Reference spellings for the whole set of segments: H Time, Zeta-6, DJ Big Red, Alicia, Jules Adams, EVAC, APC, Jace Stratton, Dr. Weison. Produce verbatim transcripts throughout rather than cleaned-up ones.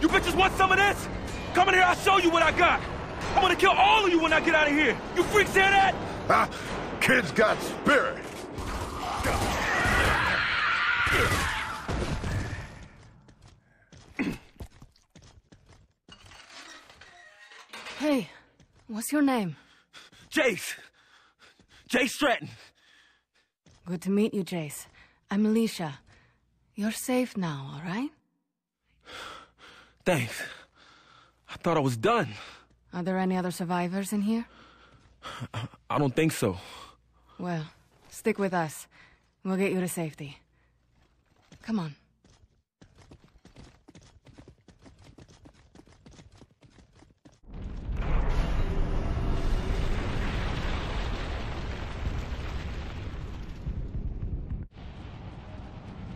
You bitches want some of this? Come in here, I'll show you what I got. I'm gonna kill all of you when I get out of here. You freaks hear that? Ah, kids got spirit. Hey, what's your name? Jace. Jace Stratton. Good to meet you, Jace. I'm Alicia. You're safe now, all right? Thanks. I thought I was done. Are there any other survivors in here? I don't think so. Well, stick with us. We'll get you to safety. Come on.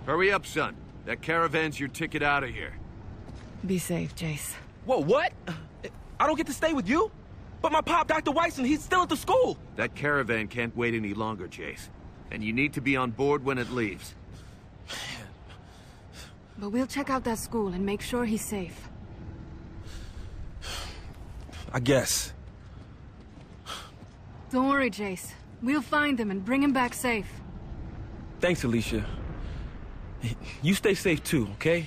Hurry up, son. That caravan's your ticket out of here. Be safe, Jace. Whoa, what? I don't get to stay with you? But my pop, Doctor Weison, he's still at the school. That caravan can't wait any longer, Jace. And you need to be on board when it leaves. But we'll check out that school and make sure he's safe. I guess. Don't worry, Jace. We'll find him and bring him back safe. Thanks, Alicia. You stay safe too, okay?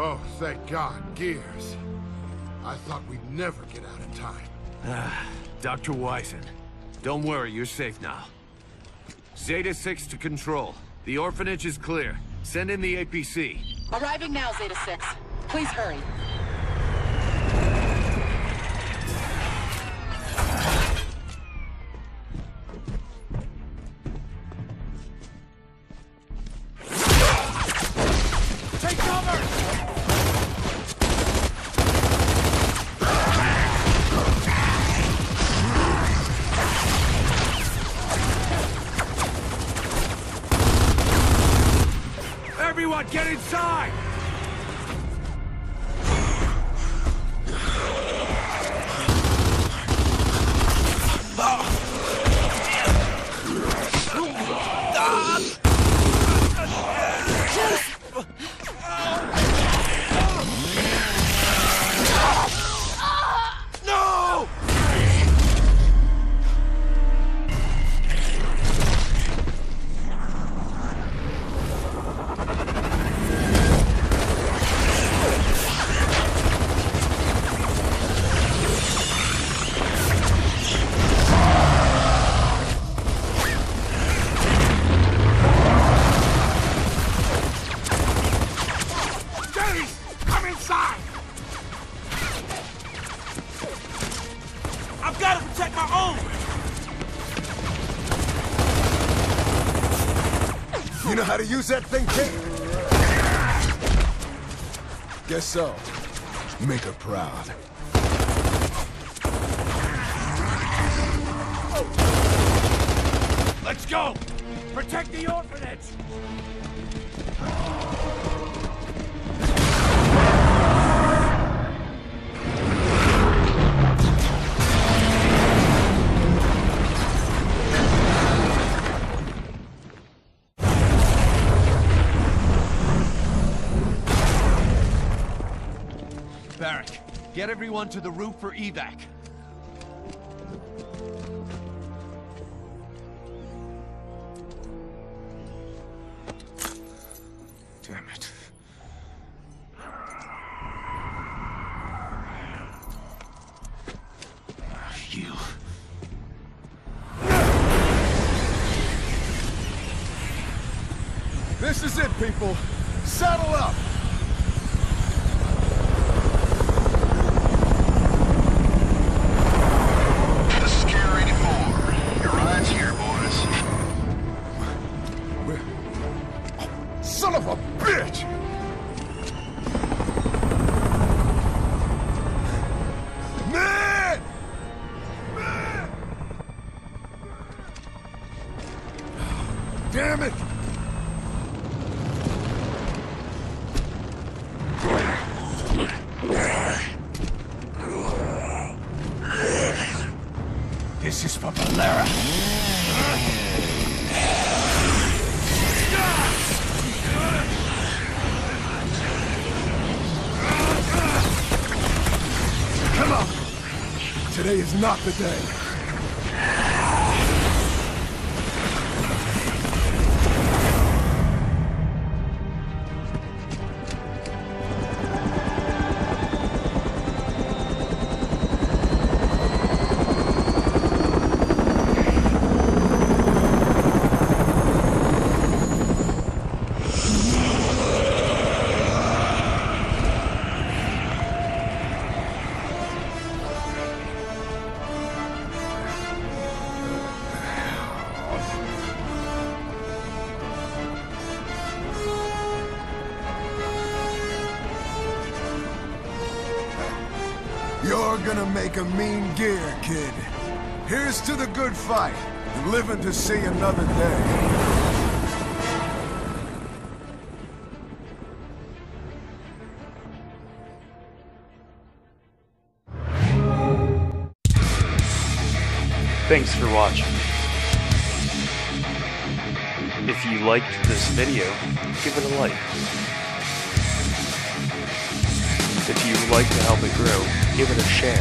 Oh, thank God, Gears. I thought we'd never get out in time. Ah, Doctor Weison, don't worry, you're safe now. Zeta six to control. The orphanage is clear. Send in the A P C. Arriving now, Zeta six. Please hurry. Get inside! You know how to use that thing, Jake? Guess so. Make her proud. Let's go! Protect the orphanage! Get everyone to the roof for evac. Damn it. You. This is it, people. Saddle up. Damn it! Today is not the day. You're gonna make a mean gear, kid. Here's to the good fight, and living to see another day. Thanks for watching. If you liked this video, give it a like. If you would like to help it grow, give it a share.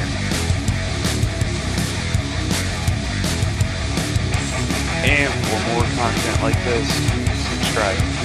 And for more content like this, subscribe.